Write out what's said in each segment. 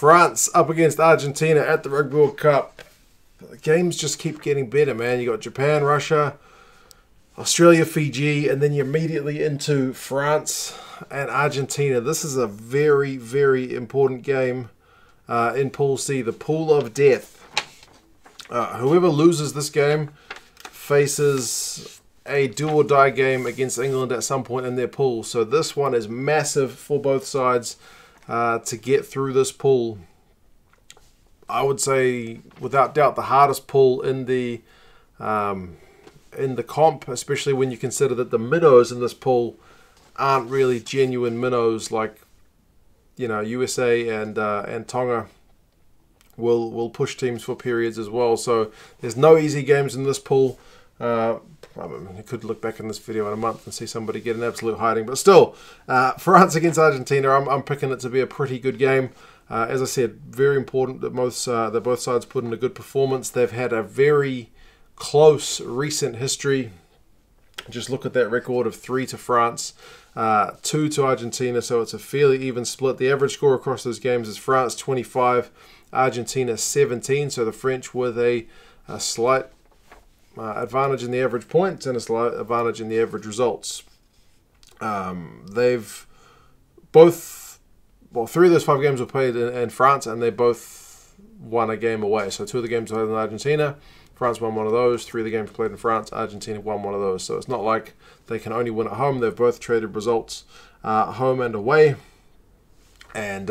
France up against Argentina at the Rugby World Cup. The games just keep getting better, man. You got Japan, Russia, Australia, Fiji, and then you're immediately into France and Argentina. This is a very, very important game in Pool C, the Pool of Death. Whoever loses this game faces a do-or-die game against England at some point in their pool. So this one is massive for both sides to get through this pool. I would say, without doubt, the hardest pool in the comp, especially when you consider that the minnows in this pool aren't really genuine minnows like, you know, USA and Tonga will push teams for periods as well. So there's no easy games in this pool. I mean, you could look back in this video in a month and see somebody get an absolute hiding, but still, France against Argentina, I'm picking it to be a pretty good game. As I said, very important that both sides put in a good performance. They've had a very close recent history. Just look at that record of 3 to France, 2 to Argentina, so it's a fairly even split. The average score across those games is France 25, Argentina 17, so the French with a slight advantage in the average points and a slight advantage in the average results. They've both, well, 3 of those 5 games were played in France, and they both won a game away. So 2 of the games played in Argentina, France won one of those. 3 of the games played in France, Argentina won one of those. So it's not like they can only win at home. They've both traded results home and away. And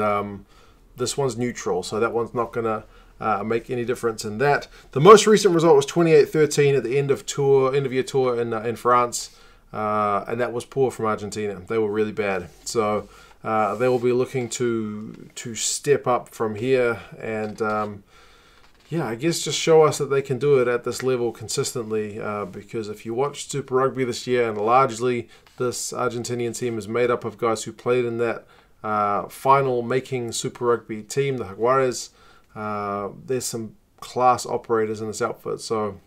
this one's neutral, so that one's not going to make any difference in that. The most recent result was 28-13 at the end of year tour in France, and that was poor from Argentina. They were really bad. So they will be looking to step up from here and yeah, I guess just show us that they can do it at this level consistently, because if you watch Super Rugby this year, and largely this Argentinian team is made up of guys who played in that final making Super Rugby team, the Jaguares, there's some class operators in this outfit, so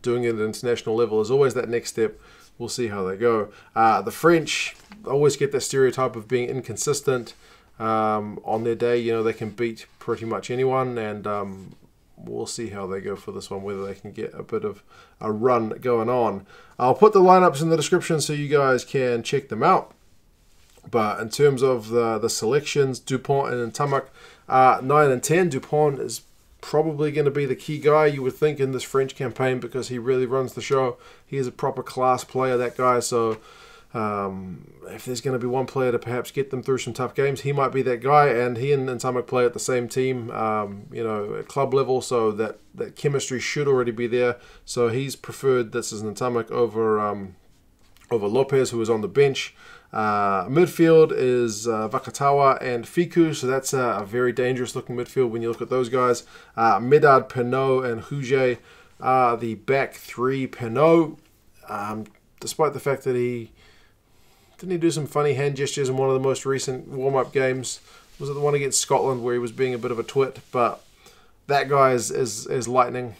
doing it at an international level is always that next step. We'll see how they go. The French always get that stereotype of being inconsistent. On their day, you know, they can beat pretty much anyone, and we'll see how they go for this one, whether they can get a bit of a run going on. I'll put the lineups in the description so you guys can check them out. But in terms of the selections, Dupont and Ntamack are 9 and 10. Dupont is probably going to be the key guy, you would think, in this French campaign because he really runs the show. He is a proper class player, that guy. So if there's going to be one player to perhaps get them through some tough games, he might be that guy. And he and Ntamack play at the same team, you know, at club level, so that chemistry should already be there. So he's preferred, this is Ntamack, over Lopez, who is on the bench. Midfield is Vakatawa and Fickou, so that's a very dangerous looking midfield when you look at those guys. Medard, Penaud and Huget are the back 3. Penaud, despite the fact that he do some funny hand gestures in one of the most recent warm-up games. Was it the one against Scotland where he was being a bit of a twit? But that guy is lightning,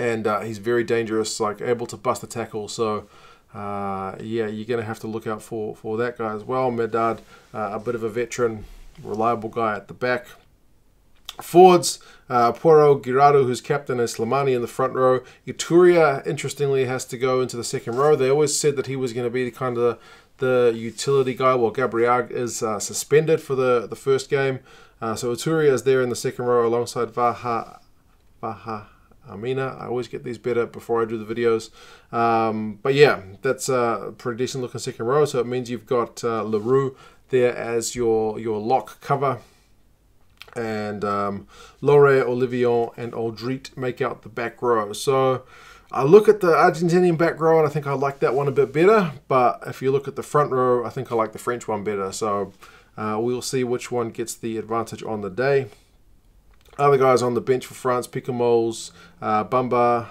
and he's very dangerous, like able to bust a tackle. So yeah, you're going to have to look out for that guy as well. Medard, a bit of a veteran, reliable guy at the back. Forwards, Poirot, Girardo, who's captain, and Slimani in the front row. Iturria, interestingly, has to go into the second row. They always said that he was going to be kind of the utility guy. Well, Gabriel is suspended for the first game. So Iturria is there in the second row alongside Vahaamahina. I always get these better before I do the videos. But yeah, that's a pretty decent looking second row. So it means you've got Le Roux there as your lock cover. And Lauret, Ollivon, and Alldritt make out the back row. So I look at the Argentinian back row, and I think I like that one a bit better. But if you look at the front row, I think I like the French one better. So we'll see which one gets the advantage on the day. Other guys on the bench for France, Picamoles, Bamba,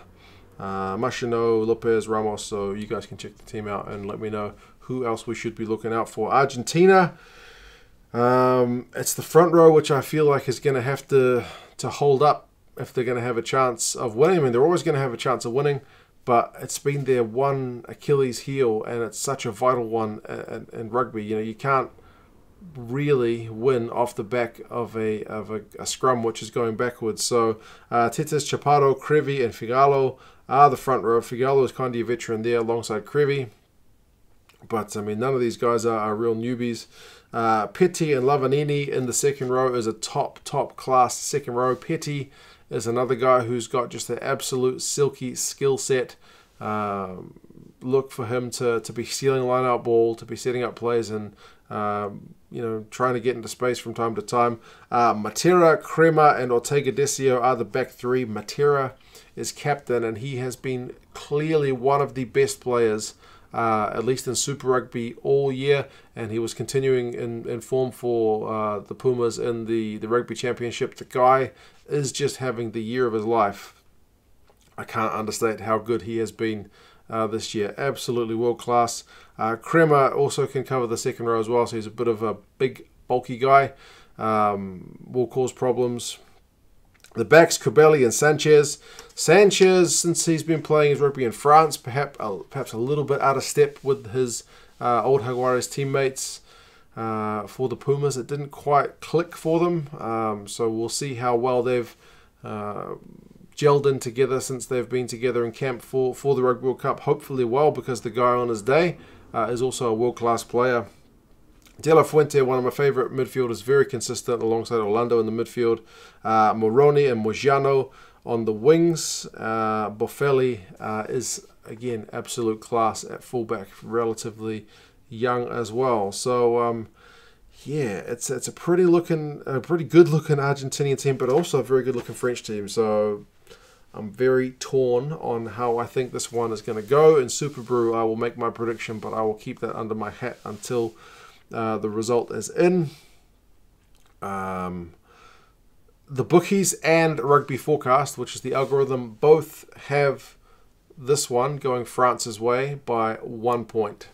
Machenaud, Lopez, Ramos. So you guys can check the team out and let me know who else we should be looking out for. Argentina. It's the front row, which I feel like is going to have to hold up if they're going to have a chance of winning. I mean, they're always going to have a chance of winning, but it's been their one Achilles heel, and it's such a vital one in rugby. You know, you can't really win off the back of a scrum which is going backwards. So Tetaz Chaparro, Creevy and Figallo are the front row. Figallo is kind of a veteran there alongside Creevy. But, I mean, none of these guys are real newbies. Petti and Lavanini in the second row is a top class second row. Petti is another guy who's got just an absolute silky skill set. Look for him to be stealing line-out ball, to be setting up plays and, you know, trying to get into space from time to time. Matera, Kremer, and Ortega Desio are the back three. Matera is captain, and he has been clearly one of the best players, at least in Super Rugby all year, and he was continuing in form for the Pumas in the Rugby Championship. The guy is just having the year of his life. I can't understate how good he has been this year. Absolutely world class. Kremer also can cover the second row as well, so he's a bit of a big, bulky guy. Will cause problems. The backs, Cubelli and Sanchez. Sanchez, since he's been playing his rugby in France, perhaps a little bit out of step with his old Jaguares teammates for the Pumas. It didn't quite click for them, so we'll see how well they've gelled in together since they've been together in camp for the Rugby World Cup. Hopefully well, because the guy on his day is also a world-class player. De la Fuente, one of my favourite midfielders, very consistent alongside Orlando in the midfield. Moroni and Moyano on the wings. Boffelli is, again, absolute class at fullback, relatively young as well. So, yeah, it's a pretty good-looking Argentinian team, but also a very good-looking French team. So I'm very torn on how I think this one is going to go. In Super Brew, I will make my prediction, but I will keep that under my hat until the result is in. The bookies and Rugby Forecast, which is the algorithm, both have this one going France's way by 1 point.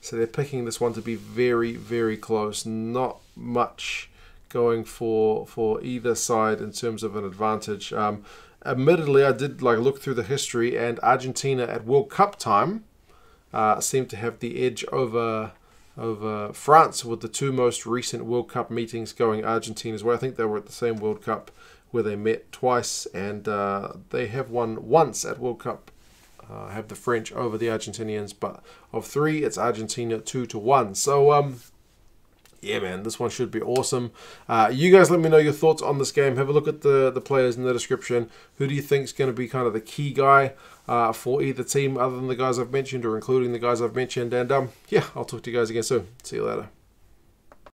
So they're picking this one to be very, very close. Not much going for either side in terms of an advantage. Admittedly, I did look through the history, and Argentina at World Cup time seemed to have the edge over France with the two most recent World Cup meetings going Argentina's way. I think they were at the same World Cup where they met twice, and they have won once at World Cup. Have the French over the Argentinians, but of three, it's Argentina 2-1. So, yeah, man, this one should be awesome. You guys let me know your thoughts on this game. Have a look at the players in the description. Who do you think is going to be kind of the key guy for either team, other than the guys I've mentioned or including the guys I've mentioned? And, yeah, I'll talk to you guys again soon. See you later.